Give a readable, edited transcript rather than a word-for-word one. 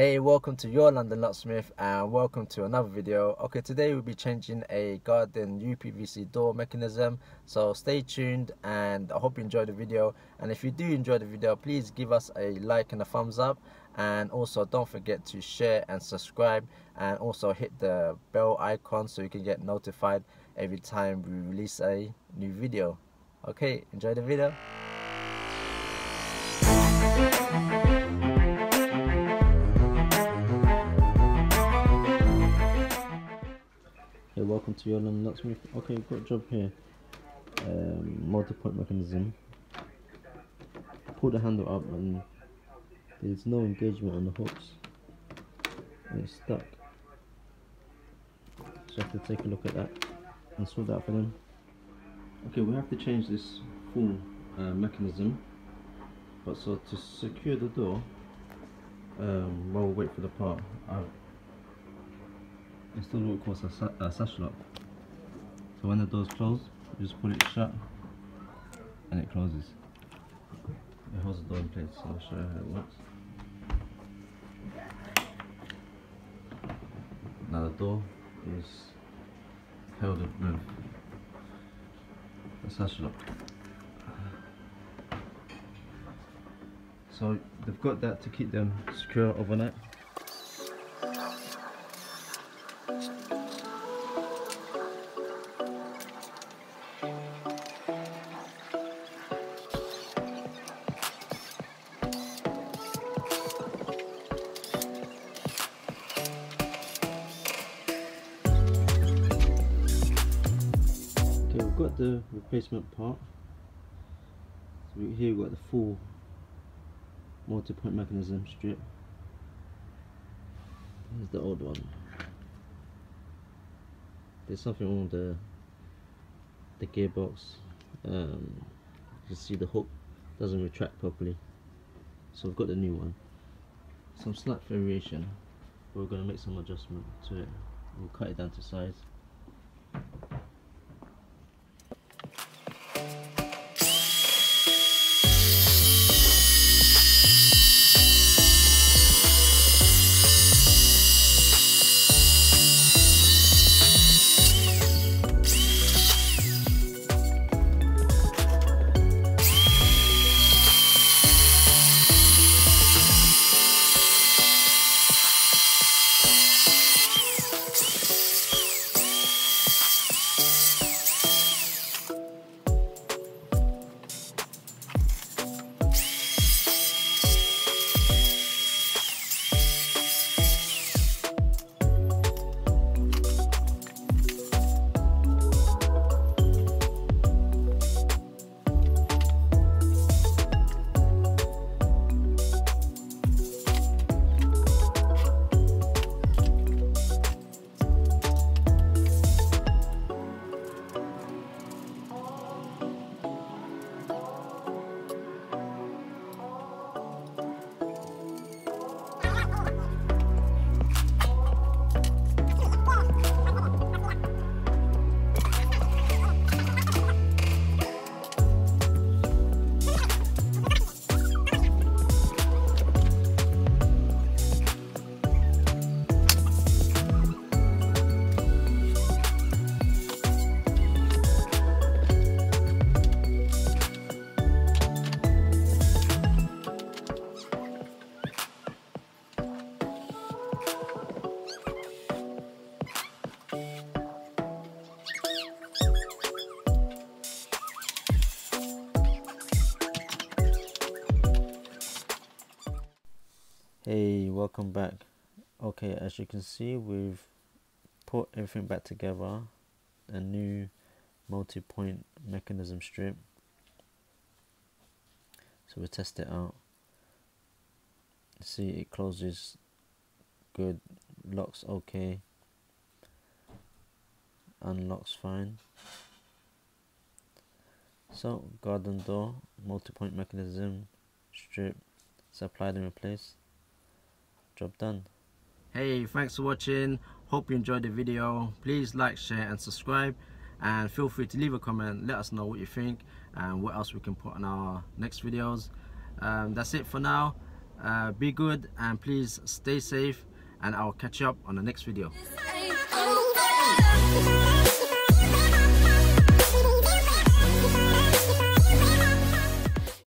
Hey, welcome to Your London Locksmith and welcome to another video. Okay, today we'll be changing a garden uPVC door mechanism, so stay tuned and I hope you enjoy the video. And if you do enjoy the video, please give us a like and a thumbs up, and also don't forget to share and subscribe, and also hit the bell icon so you can get notified every time we release a new video. Okay, enjoy the video. Welcome to Your London Locksmith. Okay, great job here. Multi-point mechanism. Pull the handle up and there's no engagement on the hooks. And it's stuck. So I have to take a look at that and sort that out for them. Okay, we have to change this full mechanism. But so to secure the door, while we wait for the part, it's still what it calls a sash lock. So when the door's closed, you just pull it shut and it closes. It holds the door in place, so I'll show you how it works. Now the door is held with a sash lock. So they've got that to keep them secure overnight. Got the replacement part. So here we've got the full multi-point mechanism strip. Here's the old one. There's something wrong with the gearbox. You can see the hook doesn't retract properly, so we've got the new one. Some slight variation, but we're going to make some adjustment to it. We'll cut it down to size. Hey, welcome back. Okay, as you can see, we've put everything back together. A new multi-point mechanism strip. So we'll test it out. See, it closes good, locks okay, unlocks fine. So garden door, multi-point mechanism strip, it's applied and replaced. Job done. Hey, thanks for watching. Hope you enjoyed the video. Please like, share and subscribe, and feel free to leave a comment, let us know what you think and what else we can put on our next videos. That's it for now. Be good and please stay safe, and I'll catch you up on the next video.